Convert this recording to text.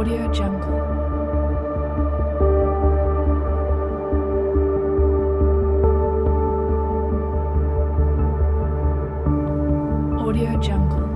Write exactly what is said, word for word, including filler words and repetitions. AudioJungle. AudioJungle.